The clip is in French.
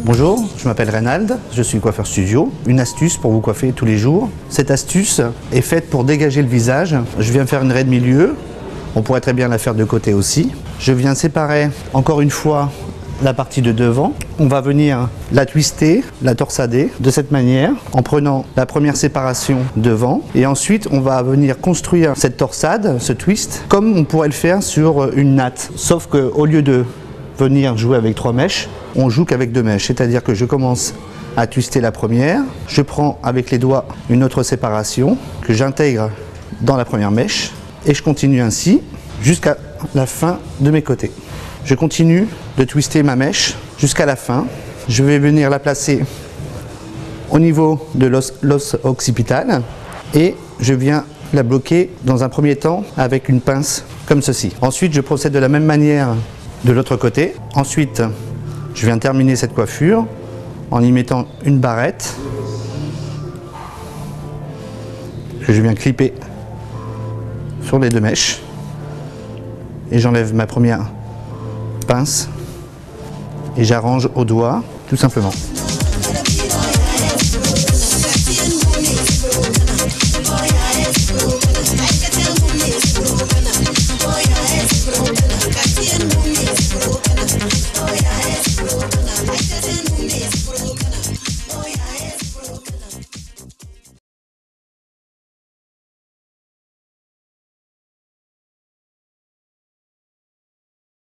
Bonjour, je m'appelle Raynald, je suis coiffeur studio. Une astuce pour vous coiffer tous les jours. Cette astuce est faite pour dégager le visage. Je viens faire une raie de milieu, on pourrait très bien la faire de côté aussi. Je viens séparer encore une fois la partie de devant. On va venir la twister, la torsader de cette manière en prenant la première séparation devant. Et ensuite, on va venir construire cette torsade, ce twist, comme on pourrait le faire sur une natte. Sauf qu'au lieu de venir jouer avec 3 mèches, on joue qu'avec 2 mèches, c'est-à-dire que je commence à twister la première, je prends avec les doigts une autre séparation que j'intègre dans la première mèche et je continue ainsi jusqu'à la fin de mes côtés. Je continue de twister ma mèche jusqu'à la fin. Je vais venir la placer au niveau de l'os occipital et je viens la bloquer dans un premier temps avec une pince comme ceci. Ensuite, je procède de la même manière de l'autre côté. Ensuite, je viens terminer cette coiffure en y mettant une barrette que je viens clipper sur les 2 mèches et j'enlève ma première pince et j'arrange au doigt tout simplement.